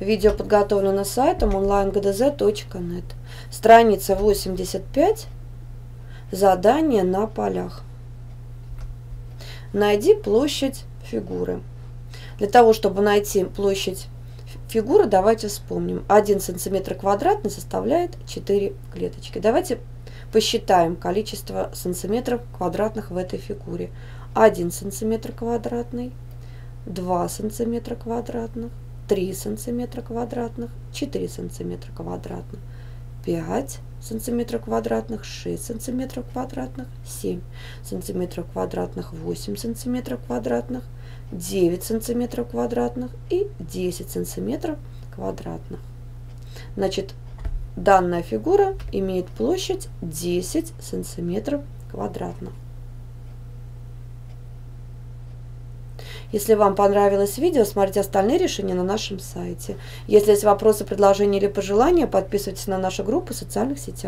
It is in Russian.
Видео подготовлено сайтом онлайн гдз.нет. Страница 85. Задание на полях. Найди площадь фигуры. Для того, чтобы найти площадь фигуры, давайте вспомним. 1 сантиметр квадратный составляет 4 клеточки. Давайте посчитаем количество сантиметров квадратных в этой фигуре. 1 сантиметр квадратный, 2 сантиметра квадратных, 3 сантиметра квадратных, 4 сантиметра квадратных, 5 сантиметров квадратных, 6 сантиметров квадратных, 7 сантиметров квадратных, 8 сантиметров квадратных, 9 сантиметров квадратных и 10 сантиметров квадратных. Значит, данная фигура имеет площадь 10 сантиметров квадратных. Если вам понравилось видео, смотрите остальные решения на нашем сайте. Если есть вопросы, предложения или пожелания, подписывайтесь на нашу группу в социальных сетях.